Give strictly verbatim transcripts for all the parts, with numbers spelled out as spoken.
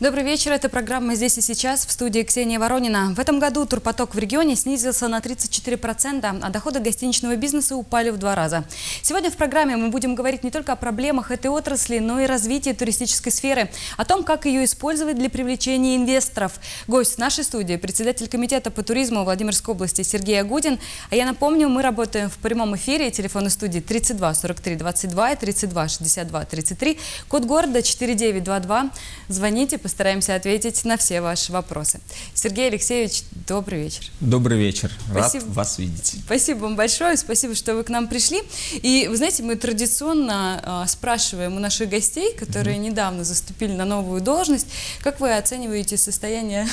Добрый вечер. Это программа «Здесь и сейчас», в студии Ксения Воронина. В этом году турпоток в регионе снизился на тридцать четыре процента, а доходы гостиничного бизнеса упали в два раза. Сегодня в программе мы будем говорить не только о проблемах этой отрасли, но и развитии туристической сферы, о том, как ее использовать для привлечения инвесторов. Гость нашей студии – председатель комитета по туризму Владимирской области Сергей Огудин. А я напомню, мы работаем в прямом эфире. Телефоны студии тридцать два сорок три двадцать два и тридцать два шестьдесят два тридцать три, код города четыре девять два два. Звоните, по Стараемся ответить на все ваши вопросы. Сергей Алексеевич, добрый вечер. Добрый вечер. Спасибо. Рад вас видеть. Спасибо вам большое. Спасибо, что вы к нам пришли. И вы знаете, мы традиционно э, спрашиваем у наших гостей, которые mm-hmm. недавно заступили на новую должность, как вы оцениваете состояние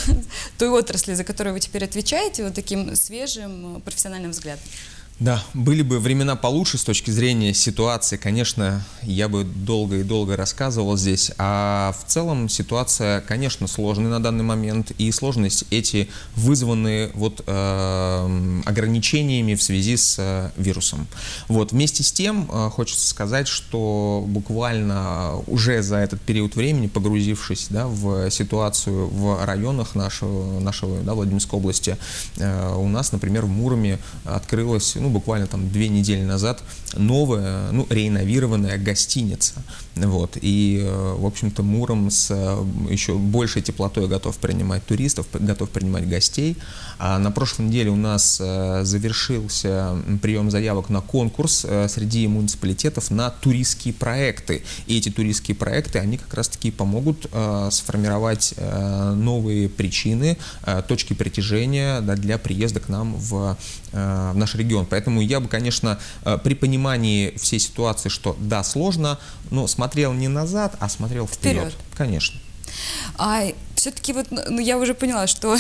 той отрасли, за которую вы теперь отвечаете, вот таким свежим профессиональным взглядом? Да, были бы времена получше с точки зрения ситуации, конечно, я бы долго и долго рассказывал здесь, а в целом ситуация, конечно, сложная на данный момент, и сложности эти вызваны вот, э, ограничениями в связи с э, вирусом. Вот, вместе с тем, э, хочется сказать, что буквально уже за этот период времени, погрузившись да, в ситуацию в районах нашего, нашего да, Владимирской области, э, у нас, например, в Муроме открылась, ну, буквально там две недели назад, новая, ну, реновированная гостиница. Вот. И, в общем-то, Муром с еще большей теплотой готов принимать туристов, готов принимать гостей. А на прошлой неделе у нас завершился прием заявок на конкурс среди муниципалитетов на туристские проекты. И эти туристские проекты, они как раз-таки помогут сформировать новые причины, точки притяжения да, для приезда к нам в, в наш регион. Поэтому я бы, конечно, при понимании всей ситуации, что да, сложно, но смотрел не назад, а смотрел вперед. вперед. Конечно. А все-таки вот, ну, я уже поняла, что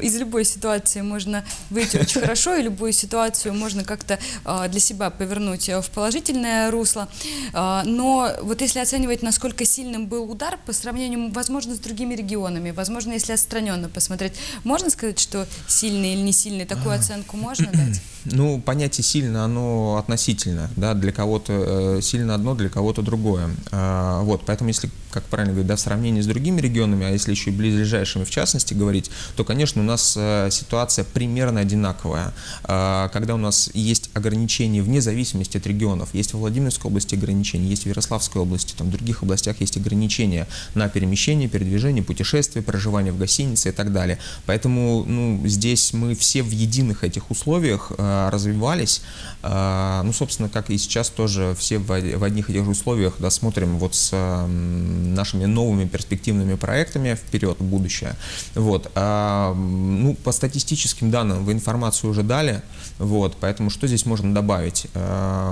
из любой ситуации можно выйти очень хорошо, и любую ситуацию можно как-то э, для себя повернуть в положительное русло. Э, но вот если оценивать, насколько сильным был удар по сравнению, возможно, с другими регионами, возможно, если отстраненно посмотреть, можно сказать, что сильный или не сильный, такую оценку можно дать? Ну, понятие «сильно», оно относительно, да, для кого-то сильно одно, для кого-то другое. А, вот, поэтому, если, как правильно говорить, да, в сравнении с другими регионами, а если еще и ближайшими в частности говорить, то, конечно, у нас а, ситуация примерно одинаковая. А, когда у нас есть ограничения вне зависимости от регионов, есть в Владимирской области ограничения, есть в Ярославской области, там в других областях есть ограничения на перемещение, передвижение, путешествие, проживание в гостинице и так далее. Поэтому, ну, здесь мы все в единых этих условиях развивались, ну, собственно, как и сейчас тоже все в одних и тех же условиях, да, смотрим вот с нашими новыми перспективными проектами вперед, в будущее. Вот. Ну, по статистическим данным вы информацию уже дали, вот, поэтому что здесь можно добавить?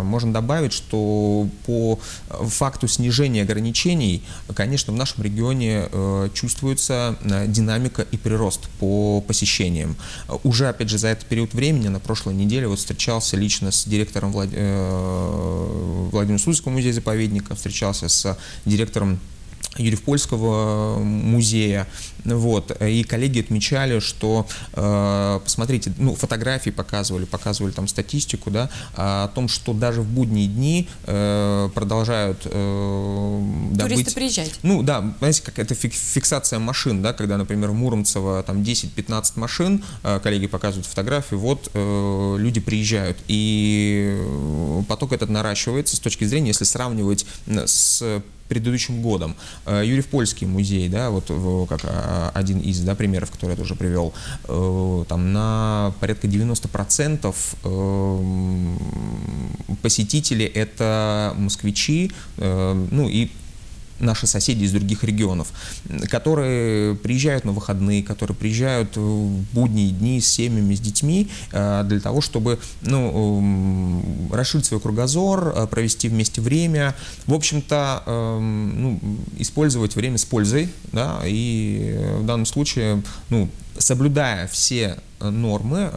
Можно добавить, что по факту снижения ограничений, конечно, в нашем регионе чувствуется динамика и прирост по посещениям. Уже, опять же, за этот период времени, на прошлой неделе, вот встречался лично с директором Влад... Владимиро-Суздальского музея-заповедника, встречался с директором Юрьев-Польского музея. Вот. И коллеги отмечали, что, э, посмотрите, ну, фотографии показывали, показывали там статистику, да, о том, что даже в будние дни э, продолжают э, да, туристы быть, приезжать. Ну да, знаете, как это фиксация машин, да, когда, например, в Муромцево там десять-пятнадцать машин, э, коллеги показывают фотографии, вот э, люди приезжают. И поток этот наращивается с точки зрения, если сравнивать с предыдущим годом. Юрьев-Польский музей, да, вот как один из да, примеров, который я тоже привел, там на порядка девяносто процентов посетителей это москвичи, ну и наши соседи из других регионов, которые приезжают на выходные, которые приезжают в будние дни с семьями, с детьми, для того, чтобы, ну, расширить свой кругозор, провести вместе время, в общем-то, ну, использовать время с пользой, да, и в данном случае, ну, соблюдая все нормы,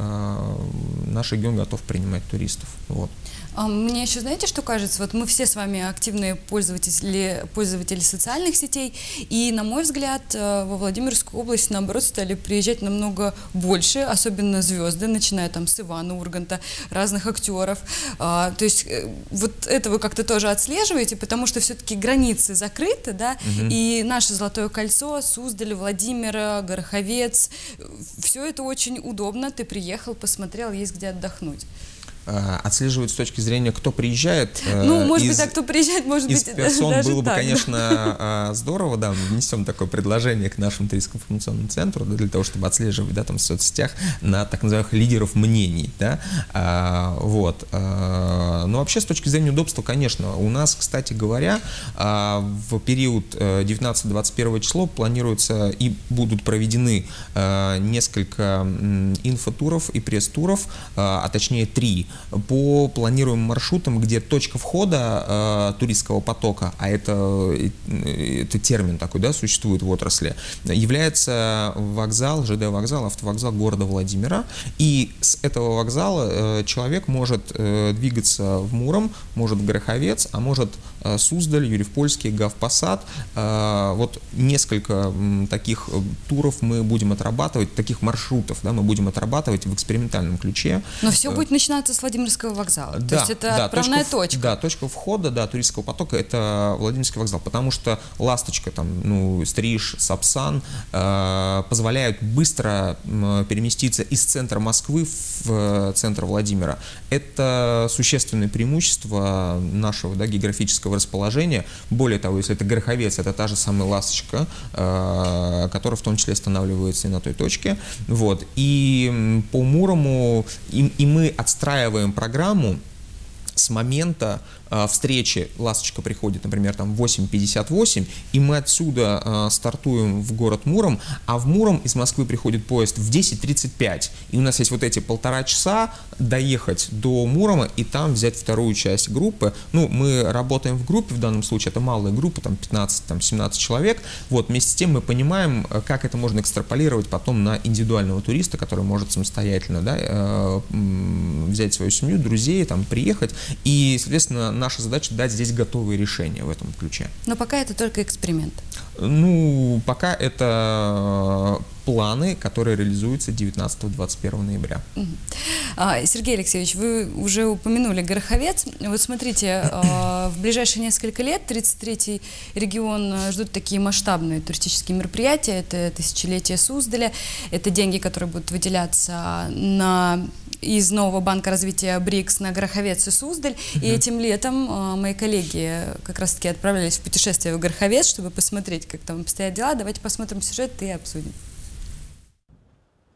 наш регион готов принимать туристов. Вот. Мне еще, знаете, что кажется? Вот мы все с вами активные пользователи, пользователи социальных сетей, и, на мой взгляд, во Владимирскую область, наоборот, стали приезжать намного больше, особенно звезды, начиная там с Ивана Урганта, разных актеров. То есть вот это вы как-то тоже отслеживаете, потому что все-таки границы закрыты, да, угу. И наше Золотое кольцо, Суздаль, Владимира, Гороховец, все это очень удобно, ты приехал, посмотрел, есть где отдохнуть. Отслеживают с точки зрения, кто приезжает. Ну, может из, быть, а кто приезжает, может из быть, персон даже было так, бы, конечно, здорово, да, мы внесем такое предложение к нашему туристско-информационному центру, да, для того, чтобы отслеживать, да, там, в соцсетях на так называемых лидеров мнений, да, а, вот. А, но вообще, с точки зрения удобства, конечно, у нас, кстати говоря, а, в период девятнадцатого — двадцать первого число планируется и будут проведены а, несколько инфотуров и пресс-туров, а, а точнее три, по планируемым маршрутам, где точка входа э, туристского потока, а это, это термин такой, да, существует в отрасли, является вокзал, ЖД-вокзал, автовокзал города Владимира. И с этого вокзала э, человек может э, двигаться в Муром, может в Гороховец, а может э, Суздаль, Юрьев-Польский, Гавпосад. Э, вот несколько м, таких туров мы будем отрабатывать, таких маршрутов, да, мы будем отрабатывать в экспериментальном ключе. Но все будет начинаться с Владимирского вокзала, да, то есть это, да, отправная точка. В, точка. Да, точка входа, да, туристского потока — это Владимирский вокзал, потому что Ласточка, там, ну, Стриж, Сапсан э, позволяют быстро э, переместиться из центра Москвы в э, центр Владимира. Это существенное преимущество нашего, да, географического расположения. Более того, если это Гороховец, это та же самая Ласточка, э, которая в том числе останавливается и на той точке. Вот. И по Мурому, и, и мы отстраиваем программу с момента э, встречи. Ласточка приходит, например, там восемь пятьдесят восемь, и мы отсюда э, стартуем в город Муром, а в Муром из Москвы приходит поезд в десять тридцать пять, и у нас есть вот эти полтора часа доехать до Мурома и там взять вторую часть группы. Ну, мы работаем в группе, в данном случае это малая группа, там пятнадцать — семнадцать человек. Вот, вместе с тем мы понимаем, как это можно экстраполировать потом на индивидуального туриста, который может самостоятельно, да, э, взять свою семью, друзей, там, приехать. И, соответственно, наша задача — дать здесь готовые решения в этом ключе. Но пока это только эксперимент. Ну, пока это планы, которые реализуются девятнадцатого — двадцать первого ноября. Сергей Алексеевич, вы уже упомянули Гороховец. Вот смотрите, в ближайшие несколько лет тридцать третий регион ждут такие масштабные туристические мероприятия. Это тысячелетие Суздаля, это деньги, которые будут выделяться на... из нового банка развития БРИКС на Гороховец и Суздаль. Mm-hmm. И этим летом э, мои коллеги как раз-таки отправлялись в путешествие в Гороховец, чтобы посмотреть, как там обстоят дела. Давайте посмотрим сюжет и обсудим.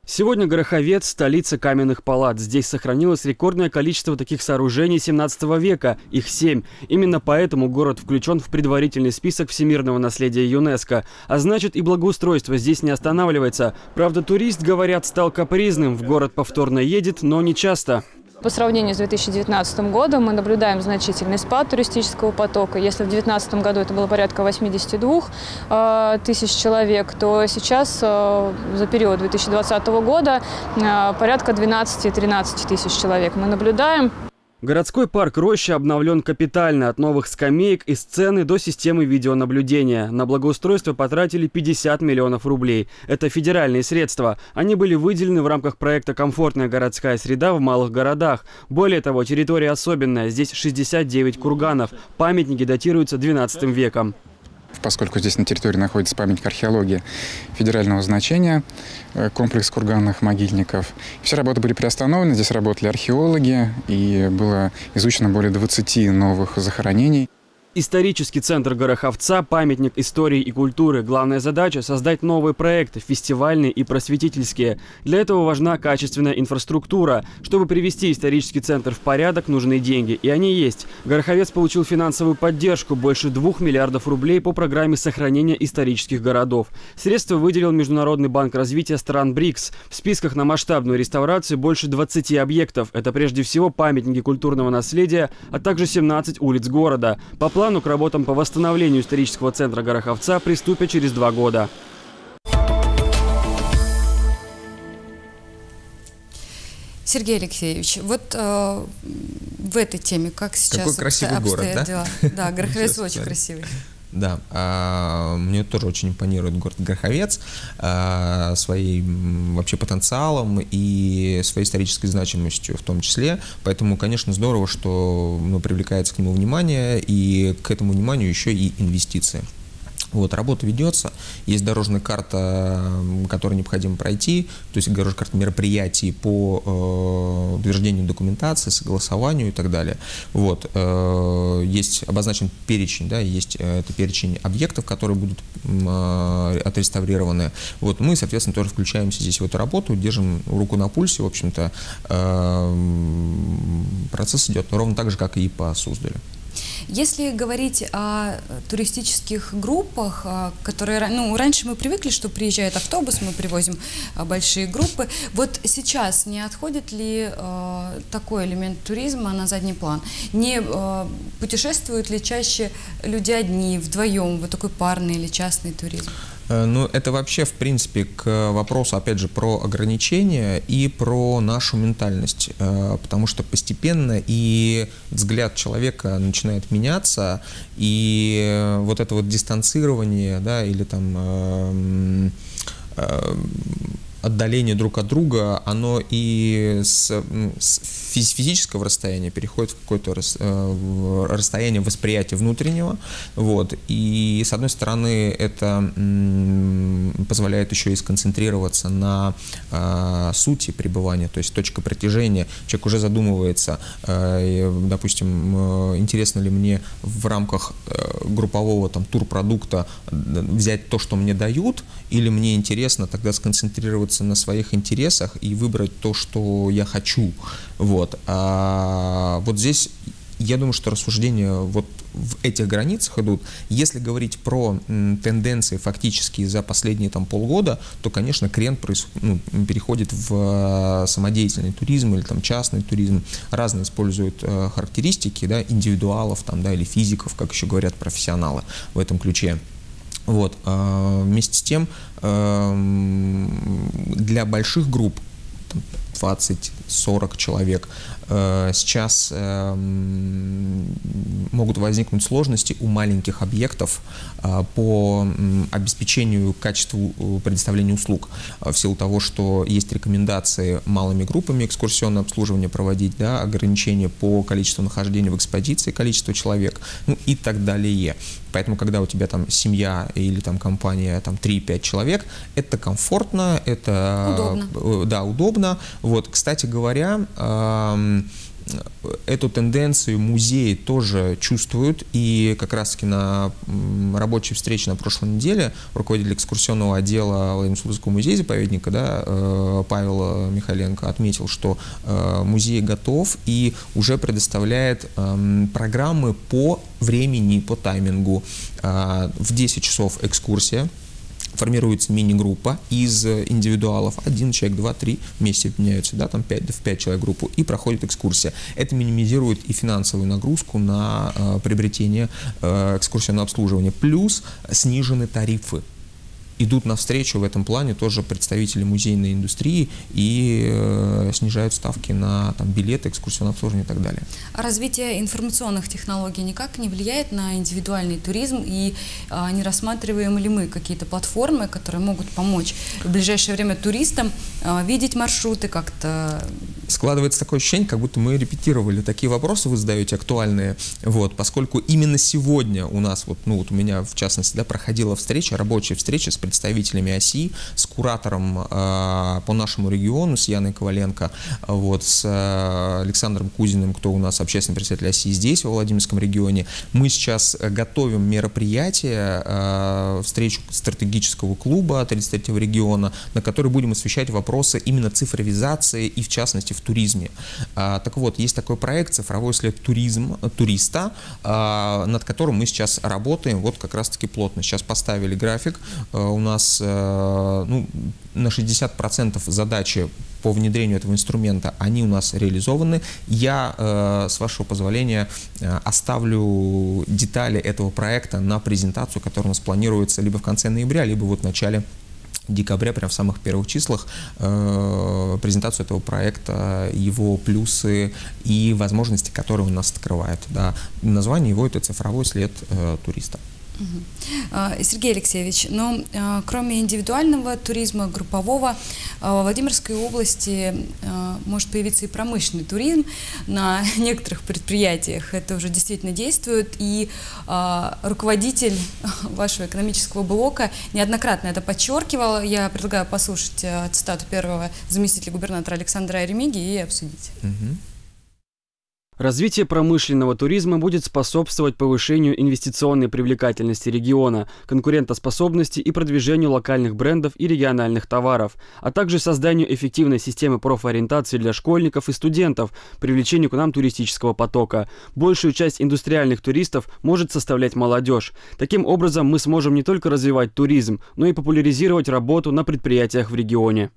Сегодня Гороховец – столица каменных палат. Здесь сохранилось рекордное количество таких сооружений семнадцатого века, их семь. Именно поэтому город включен в предварительный список всемирного наследия ЮНЕСКО. А значит, и благоустройство здесь не останавливается. Правда, турист, говорят, стал капризным. В город повторно едет, но не часто. По сравнению с две тысячи девятнадцатым годом мы наблюдаем значительный спад туристического потока. Если в две тысячи девятнадцатом году это было порядка восьмидесяти двух тысяч человек, то сейчас за период две тысячи двадцатого года порядка двенадцати-тринадцати тысяч человек мы наблюдаем. Городской парк «Роща» обновлен капитально, от новых скамеек и сцены до системы видеонаблюдения. На благоустройство потратили пятьдесят миллионов рублей. Это федеральные средства. Они были выделены в рамках проекта «Комфортная городская среда в малых городах». Более того, территория особенная. Здесь шестьдесят девять курганов. Памятники датируются двенадцатым веком. Поскольку здесь на территории находится памятник археологии федерального значения, комплекс курганных могильников, все работы были приостановлены, здесь работали археологи, и было изучено более двадцати новых захоронений. Исторический центр Гороховца – памятник истории и культуры. Главная задача – создать новые проекты, фестивальные и просветительские. Для этого важна качественная инфраструктура. Чтобы привести исторический центр в порядок, нужны деньги. И они есть. Гороховец получил финансовую поддержку – больше двух миллиардов рублей по программе сохранения исторических городов. Средства выделил Международный банк развития стран БРИКС. В списках на масштабную реставрацию больше двадцати объектов. Это прежде всего памятники культурного наследия, а также семнадцать улиц города. По плану к работам по восстановлению исторического центра Гороховца приступят через два года. Сергей Алексеевич, вот э, в этой теме, как сейчас... Какой красивый город, да? Дела? Да, Гороховец очень красивый. Да, а, мне тоже очень импонирует город Гороховец а, своим вообще потенциалом и своей исторической значимостью в том числе. Поэтому, конечно, здорово, что ну, привлекается к нему внимание, и к этому вниманию еще и инвестиции. Вот, работа ведется, есть дорожная карта, которую необходимо пройти, то есть дорожная карта мероприятий по э, утверждению документации, согласованию и так далее. Вот, э, есть обозначен перечень, да, есть э, это перечень объектов, которые будут э, отреставрированы. Вот, мы, соответственно, тоже включаемся здесь в эту работу, держим руку на пульсе, в общем-то, э, процесс идет ровно так же, как и по Суздалю. Если говорить о туристических группах, которые, ну, раньше мы привыкли, что приезжает автобус, мы привозим большие группы. Вот сейчас не отходит ли э, такой элемент туризма на задний план? Не э, путешествуют ли чаще люди одни, вдвоем, вот такой парный или частный туризм? Ну, это вообще, в принципе, к вопросу, опять же, про ограничения и про нашу ментальность, потому что постепенно и взгляд человека начинает меняться, и вот это вот дистанцирование, да, или там отдаление друг от друга, оно и с, с физического расстояния переходит в какое-то рас, расстояние восприятия внутреннего. Вот. И, с одной стороны, это позволяет еще и сконцентрироваться на э, сути пребывания, то есть точка притяжения. Человек уже задумывается, э, допустим, э, интересно ли мне в рамках э, группового там, турпродукта взять то, что мне дают, или мне интересно тогда сконцентрироваться на своих интересах и выбрать то, что я хочу. Вот, а вот здесь я думаю, что рассуждения вот в этих границах идут. Если говорить про м, тенденции фактически за последние там, полгода, то, конечно, крен проис... ну, переходит в э, самодеятельный туризм или там, частный туризм. Разные используют э, характеристики, да, индивидуалов там, да, или физиков, как еще говорят профессионалы в этом ключе. Вот. Э, вместе с тем, э, для больших групп, двадцать-сорок человек, сейчас могут возникнуть сложности у маленьких объектов по обеспечению качеству предоставления услуг, в силу того, что есть рекомендации малыми группами экскурсионное обслуживание проводить, да, ограничения по количеству нахождения в экспозиции, количество человек, ну и так далее. Поэтому, когда у тебя там семья или там компания там три-пять человек, это комфортно, это удобно. Да, удобно. Вот, кстати говоря, эту тенденцию музеи тоже чувствуют, и как раз-таки на рабочей встрече на прошлой неделе руководитель экскурсионного отдела Владимирского музея-заповедника, да, Павел Михайленко, отметил, что музей готов и уже предоставляет программы по времени, по таймингу. В десять часов экскурсия. Формируется мини-группа из индивидуалов. Один человек, два, три вместе меняются, да, там пять, в пять человек группу, и проходит экскурсия. Это минимизирует и финансовую нагрузку на э, приобретение э, экскурсионного обслуживания. Плюс снижены тарифы. Идут навстречу в этом плане тоже представители музейной индустрии и э, снижают ставки на там, билеты, экскурсионное обслуживание и так далее. А развитие информационных технологий никак не влияет на индивидуальный туризм? И э, не рассматриваем ли мы какие-то платформы, которые могут помочь в ближайшее время туристам э, видеть маршруты как-то? Складывается такое ощущение, как будто мы репетировали. Такие вопросы вы задаете актуальные. Вот, поскольку именно сегодня у нас, вот, ну, вот у меня в частности, да, проходила встреча, рабочая встреча с представителями ОСИ, с куратором э, по нашему региону, с Яной Коваленко, вот, с э, Александром Кузиным, кто у нас общественный представитель ОСИ здесь, во Владимирском регионе. Мы сейчас готовим мероприятие, э, встречу стратегического клуба тридцать третьего региона, на которой будем освещать вопросы именно цифровизации и, в частности, в туризме. Э, так вот, есть такой проект «Цифровой след туризм, туриста», э, над которым мы сейчас работаем, вот как раз-таки плотно. Сейчас поставили график, э, у нас ну, на шестьдесят процентов задачи по внедрению этого инструмента, они у нас реализованы. Я, с вашего позволения, оставлю детали этого проекта на презентацию, которая у нас планируется либо в конце ноября, либо вот в начале декабря, прям в самых первых числах, э, презентацию этого проекта, его плюсы и возможности, которые у нас открывает. Да. Название его – это цифровой след э, туриста. Сергей Алексеевич, но кроме индивидуального туризма, группового, в Владимирской области может появиться и промышленный туризм. На некоторых предприятиях это уже действительно действует, и руководитель вашего экономического блока неоднократно это подчеркивал. Я предлагаю послушать цитату первого заместителя губернатора Александра Еремиги и обсудить. Развитие промышленного туризма будет способствовать повышению инвестиционной привлекательности региона, конкурентоспособности и продвижению локальных брендов и региональных товаров, а также созданию эффективной системы профориентации для школьников и студентов, привлечению к нам туристического потока. Большую часть индустриальных туристов может составлять молодежь. Таким образом, мы сможем не только развивать туризм, но и популяризировать работу на предприятиях в регионе.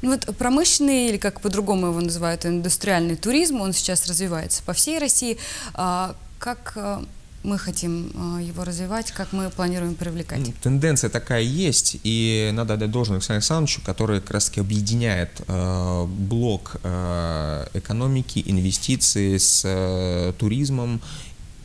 Ну вот промышленный, или как по-другому его называют, индустриальный туризм, он сейчас развивается по всей России. Как мы хотим его развивать, как мы планируем привлекать? Тенденция такая есть, и надо отдать должное Александру Александровичу, который как раз-таки объединяет э, блок э, экономики, инвестиций с э, туризмом.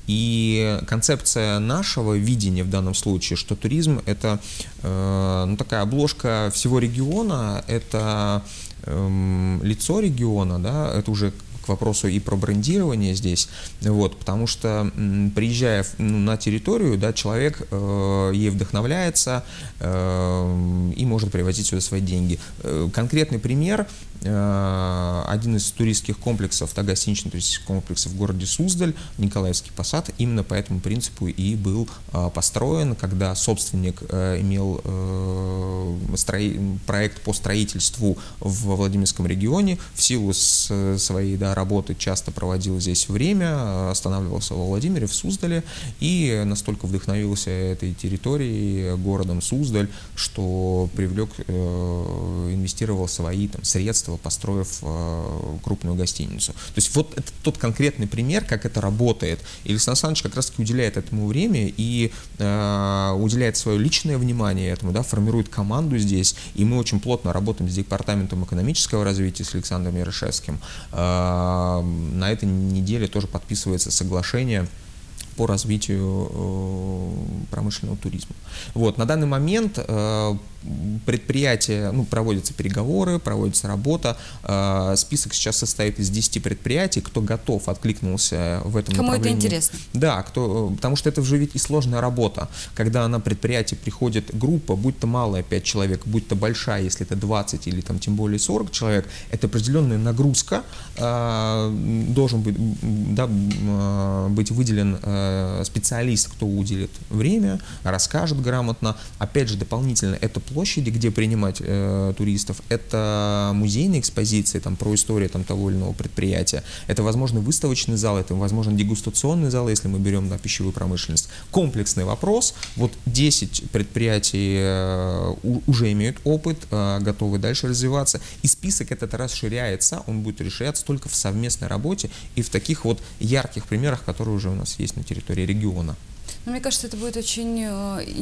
И концепция нашего видения в данном случае, что туризм – это э, ну, такая обложка всего региона, это э, лицо региона, да, это уже к вопросу и про брендирование здесь, вот, потому что м, приезжая в, ну, на территорию, да, человек э, ей вдохновляется э, и может привозить сюда свои деньги. Э, конкретный пример. Один из туристских комплексов, да, гостиничный туристический комплекс в городе Суздаль, Николаевский посад, именно по этому принципу и был а, построен, когда собственник а, имел а, строи, проект по строительству в Владимирском регионе, в силу с, своей да, работы часто проводил здесь время, останавливался во Владимире, в Суздале, и настолько вдохновился этой территорией, городом Суздаль, что привлек, а, инвестировал свои там, средства, построив э, крупную гостиницу. То есть вот это тот конкретный пример, как это работает. И Александр Александрович как раз-таки уделяет этому время и э, уделяет свое личное внимание этому, да, формирует команду здесь. И мы очень плотно работаем с департаментом экономического развития, с Александром Ярошевским. Э, на этой неделе тоже подписывается соглашение по развитию э, промышленного туризма. Вот. На данный момент э, предприятия, ну, проводятся переговоры, проводится работа. Э, список сейчас состоит из десяти предприятий, кто готов, откликнулся в этом Кому направлении. Кому это интересно? Да, кто, потому что это уже ведь и сложная работа. Когда на предприятие приходит группа, будь то малая пять человек, будь то большая, если это двадцать или там тем более сорок человек, это определенная нагрузка. Э, должен быть, да, быть выделен специалист, кто уделит время, расскажет грамотно. Опять же, дополнительно это площади, где принимать э, туристов, это музейные экспозиции там, про историю там, того или иного предприятия, это, возможно, выставочный зал, это, возможно, дегустационный зал, если мы берем на пищевую промышленность. Комплексный вопрос. Вот десять предприятий э, уже имеют опыт, э, готовы дальше развиваться, и список этот расширяется, он будет расширяться только в совместной работе и в таких вот ярких примерах, которые уже у нас есть на территории региона. Но мне кажется, это будет очень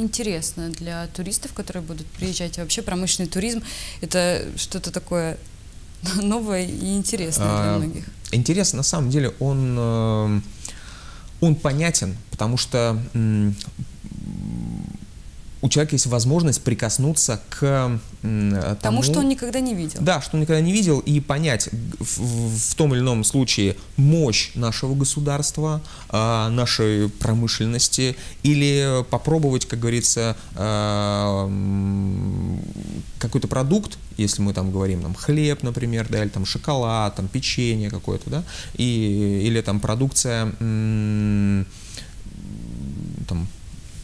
интересно для туристов, которые будут приезжать. И вообще промышленный туризм – это что-то такое новое и интересное для многих. Интерес, на самом деле, он, он понятен, потому что у человека есть возможность прикоснуться к тому, тому, что он никогда не видел. Да, что он никогда не видел, и понять в, в том или ином случае мощь нашего государства, э, нашей промышленности, или попробовать, как говорится, э, какой-то продукт, если мы там говорим, там, хлеб, например, да, или там шоколад, там, печенье какое-то, да, и, или там продукция, э, там,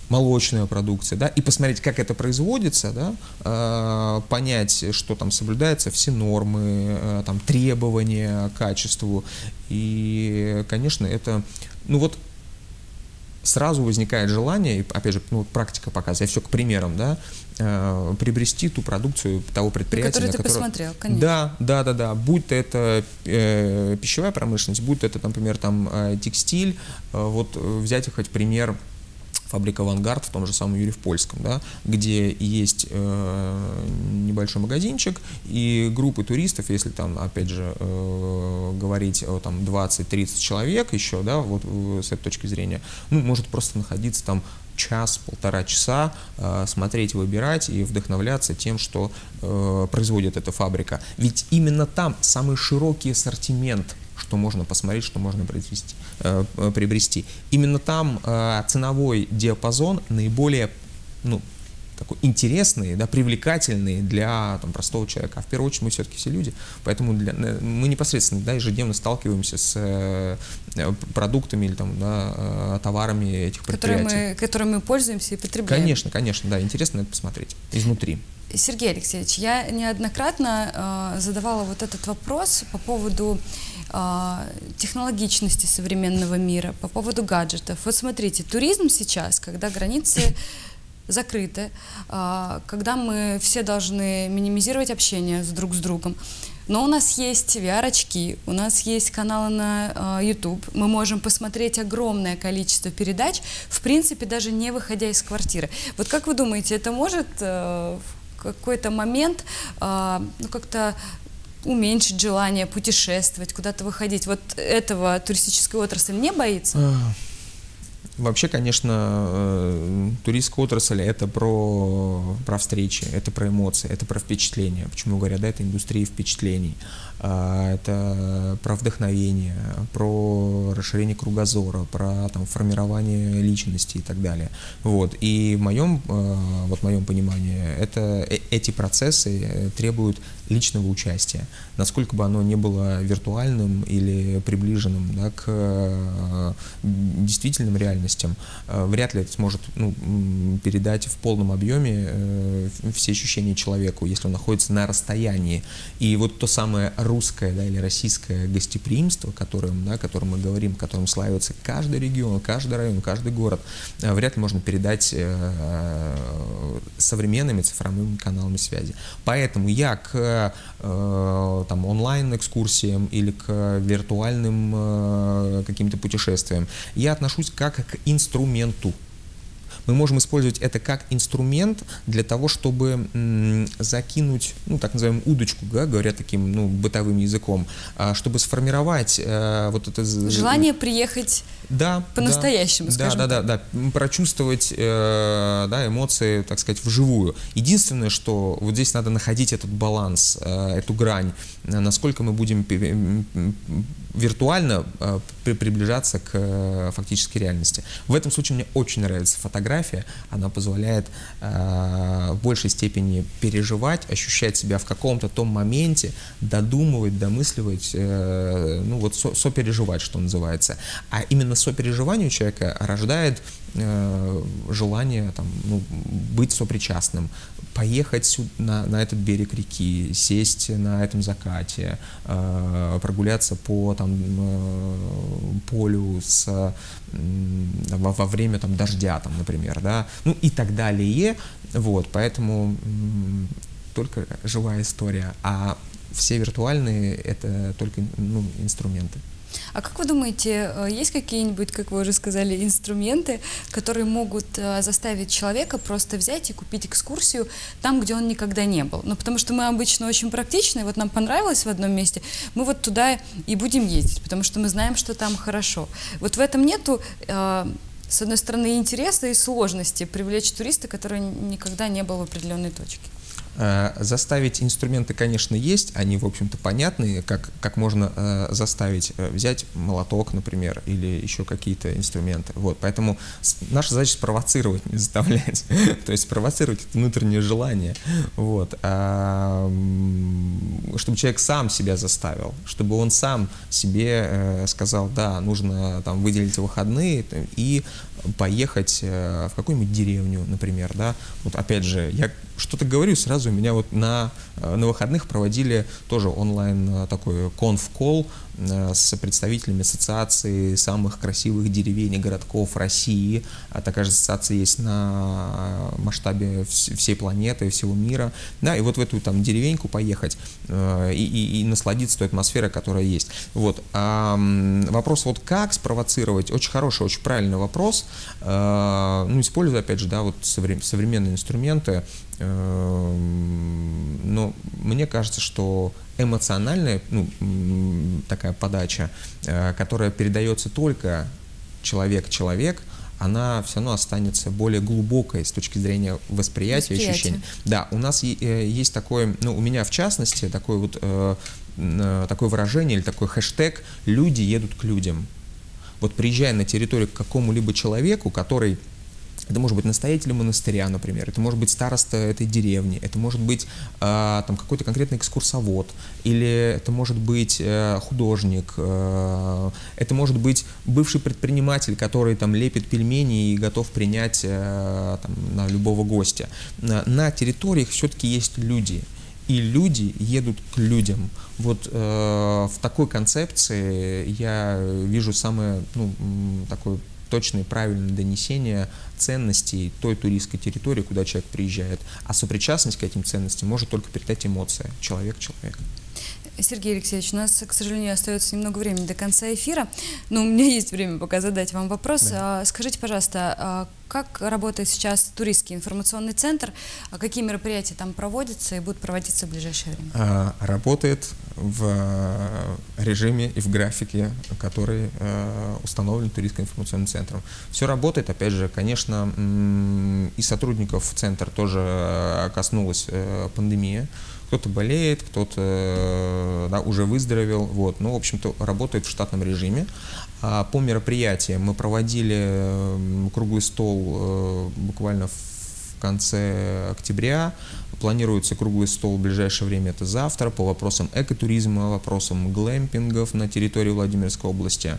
молочная продукция, да, и посмотреть, как это производится, да, э, понять, что там соблюдаются все нормы, э, там, требования к качеству, и, конечно, это, ну вот, сразу возникает желание, и, опять же, ну, практика показывает, я все к примерам, да, э, приобрести ту продукцию того предприятия, которую ты которого... посмотрел, конечно. Да, да, да, да, будь то это э, пищевая промышленность, будь то это, например, там, э, текстиль, э, вот взять хоть пример Фабрика «Авангард» в том же самом Юрьев-Польском, да, где есть э, небольшой магазинчик, и группы туристов, если там, опять же, э, говорить о там двадцати-тридцати человек еще, да, вот с этой точки зрения, ну, может просто находиться там час-полтора часа, э, смотреть, выбирать и вдохновляться тем, что э, производит эта фабрика. Ведь именно там самый широкий ассортимент, что можно посмотреть, что можно приобрести. Именно там ценовой диапазон наиболее, ну, такой интересный, да, привлекательный для там простого человека. А в первую очередь мы все-таки все люди, поэтому для, мы непосредственно, да, ежедневно сталкиваемся с продуктами или там, да, товарами этих предприятий. Которые мы, которые мы пользуемся и потребляем. Конечно, конечно, да, интересно это посмотреть изнутри. Сергей Алексеевич, я неоднократно э, задавала вот этот вопрос по поводу технологичности современного мира, по поводу гаджетов. Вот смотрите, туризм сейчас, когда границы закрыты, когда мы все должны минимизировать общение друг с другом, но у нас есть ви ар-очки, у нас есть каналы на ютуб, мы можем посмотреть огромное количество передач, в принципе, даже не выходя из квартиры. Вот как вы думаете, это может в какой-то момент, ну, как-то уменьшить желание путешествовать, куда-то выходить? Вот этого туристическая отрасль не боится? Вообще, конечно, туристская отрасль — это про, про встречи, это про эмоции, это про впечатления. Почему говорят, да, это индустрия впечатлений, это про вдохновение, про расширение кругозора, про там формирование личности и так далее. Вот. И в моем, вот в моем понимании, это, эти процессы требуют личного участия. Насколько бы оно ни было виртуальным или приближенным, да, к действительным реальностям, вряд ли это сможет, ну, передать в полном объеме все ощущения человеку, если он находится на расстоянии. И вот то самое русское, да, или российское гостеприимство, которым, да, которым мы говорим, которым славится каждый регион, каждый район, каждый город, вряд ли можно передать современными цифровыми каналами связи. Поэтому я к там онлайн-экскурсиям или к виртуальным каким-то путешествиям я отношусь как к инструменту. Мы можем использовать это как инструмент для того, чтобы закинуть, ну, так называемую удочку, да, говоря таким, ну, бытовым языком, чтобы сформировать э, вот это... Желание приехать, да, по-настоящему, да, скажем да, так. Да, да, да, прочувствовать э, да, эмоции, так сказать, вживую. Единственное, что вот здесь надо находить этот баланс, э, эту грань, насколько мы будем виртуально э, при, приближаться к э, фактической реальности. В этом случае мне очень нравится фотография. Она позволяет э, в большей степени переживать, ощущать себя в каком-то том моменте, додумывать, домысливать, э, ну вот со, сопереживать, что называется. А именно сопереживание у человека рождает э, желание там, ну, быть сопричастным, поехать сюда, на, на этот берег реки, сесть на этом закате, э, прогуляться по там, э, полю с, э, во, во время там, дождя, там, например. Да, ну и так далее. Вот, поэтому только живая история, а все виртуальные — это только, ну, инструменты. А как вы думаете, есть какие-нибудь, как вы уже сказали, инструменты, которые могут заставить человека просто взять и купить экскурсию там, где он никогда не был? Ну, потому что мы обычно очень практичны, вот нам понравилось в одном месте, мы вот туда и будем ездить, потому что мы знаем, что там хорошо. Вот в этом нету... С одной стороны, интереса и сложности привлечь туриста, который никогда не был в определенной точке. Заставить инструменты, конечно, есть, они, в общем-то, понятны, как, как можно э, заставить э, взять молоток, например, или еще какие-то инструменты. Вот, поэтому наша задача — спровоцировать, не заставлять, то есть спровоцировать это внутреннее желание, вот, а, чтобы человек сам себя заставил, чтобы он сам себе э, сказал, да, нужно там выделить выходные и поехать э, в какую-нибудь деревню, например, да. Вот опять же, я что-то говорю, сразу меня вот на, на выходных проводили тоже онлайн такой конф-колл с представителями ассоциации самых красивых деревень и городков России. Такая же ассоциация есть на масштабе всей планеты, всего мира. Да, и вот в эту там деревеньку поехать и, и, и насладиться той атмосферой, которая есть. Вот. А вопрос вот как спровоцировать, очень хороший, очень правильный вопрос. Ну, используя, опять же, да, вот современные инструменты. Но мне кажется, что эмоциональная, ну, такая подача, которая передается только человек-человек, она все равно останется более глубокой с точки зрения восприятия и ощущений. Да, у нас есть такое, ну, у меня в частности, такое вот, такое выражение или такой хэштег «Люди едут к людям». Вот приезжая на территорию к какому-либо человеку, который... Это может быть настоятель монастыря, например, это может быть староста этой деревни, это может быть э, какой-то конкретный экскурсовод, или это может быть э, художник, э, это может быть бывший предприниматель, который там лепит пельмени и готов принять э, там, на любого гостя. На, на территориях все-таки есть люди. И люди едут к людям. Вот э, в такой концепции я вижу самое, ну, такое точное и правильное донесение ценностей той туристской территории, куда человек приезжает. А сопричастность к этим ценностям может только передать эмоция человек-человек. Сергей Алексеевич, у нас, к сожалению, остается немного времени до конца эфира, но у меня есть время пока задать вам вопрос. Да. Скажите, пожалуйста, как работает сейчас туристский информационный центр, какие мероприятия там проводятся и будут проводиться в ближайшее время? Работает в режиме и в графике, который установлен туристским информационным центром. Все работает, опять же, конечно, и сотрудников центра тоже коснулась пандемия. Кто-то болеет, кто-то, да, уже выздоровел. Вот. Ну, в общем-то, работает в штатном режиме. А по мероприятиям мы проводили круглый стол буквально в конце октября. Планируется круглый стол в ближайшее время, это завтра, по вопросам экотуризма, вопросам глэмпингов на территории Владимирской области.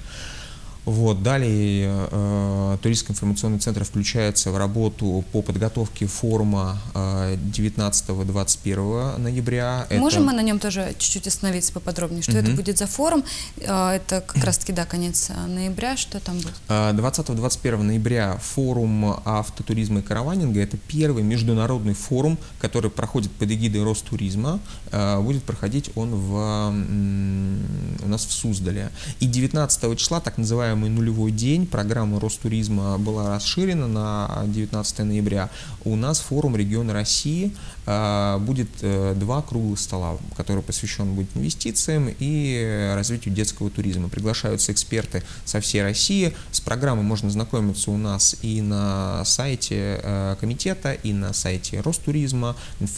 Вот. Далее э, Туристский информационный центр включается в работу по подготовке форума э, девятнадцатого — двадцать первого ноября. Можем это... мы на нем тоже чуть-чуть остановиться поподробнее? Что mm-hmm. это будет за форум? Э, это как раз-таки, да, конец ноября. Что там будет? двадцатого — двадцать первого ноября форум автотуризма и караванинга. Это первый международный форум, который проходит под эгидой Ростуризма. Э, будет проходить он в, у нас в Суздале. И девятнадцатого числа, так называемый нулевой день, программа Ростуризма была расширена на девятнадцатое ноября. У нас форум «Регионы России», будет два круглых стола, который посвящен будет инвестициям и развитию детского туризма. Приглашаются эксперты со всей России. С программой можно знакомиться у нас и на сайте комитета, и на сайте Ростуризма,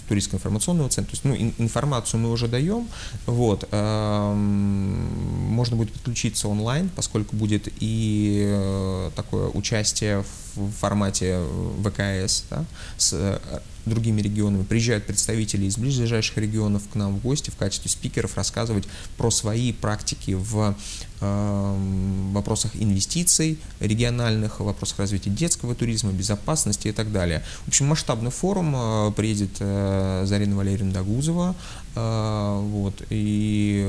Туристского информационного центра. То есть, ну, информацию мы уже даем. Вот. Можно будет подключиться онлайн, поскольку будет и такое участие в формате ВКС, да, с другими регионами. Приезжают представители из ближайших регионов к нам в гости в качестве спикеров рассказывать про свои практики в э, вопросах инвестиций региональных, вопросах развития детского туризма, безопасности и так далее. В общем, масштабный форум. Приедет э, Зарина Валерьевна Дагузова. Э, вот, и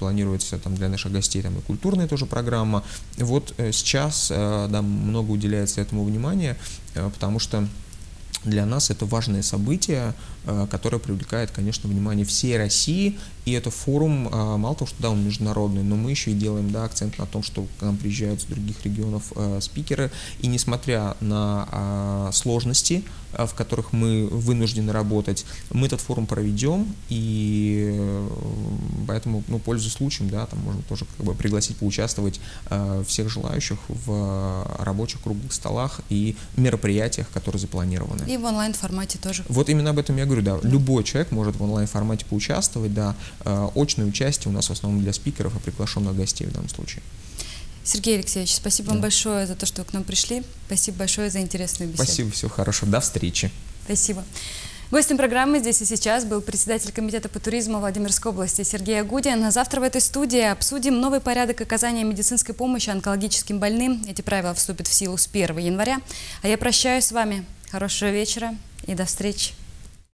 планируется там для наших гостей там и культурная тоже программа. Вот сейчас э, да, много уделяется этому внимания, э, потому что для нас это важное событие, которое привлекает, конечно, внимание всей России. И это форум, мало того, что да, он международный, но мы еще и делаем, да, акцент на том, что к нам приезжают с других регионов э, спикеры. И несмотря на э, сложности, э, в которых мы вынуждены работать, мы этот форум проведем. И э, поэтому, ну, пользуясь случаем, да, там можно тоже как бы пригласить поучаствовать э, всех желающих в э, рабочих круглых столах и мероприятиях, которые запланированы. И в онлайн-формате тоже. Вот именно об этом я говорю, да. Любой человек может в онлайн-формате поучаствовать, да. Очное участие у нас в основном для спикеров и приглашенных гостей в данном случае. Сергей Алексеевич, спасибо да. вам большое за то, что вы к нам пришли. Спасибо большое за интересную беседу. Спасибо, всего хорошего. До встречи. Спасибо. Гостем программы «Здесь и сейчас» был председатель комитета по туризму Владимирской области Сергей Огудин. Завтра в этой студии обсудим новый порядок оказания медицинской помощи онкологическим больным. Эти правила вступят в силу с первого января. А я прощаюсь с вами. Хорошего вечера и до встречи.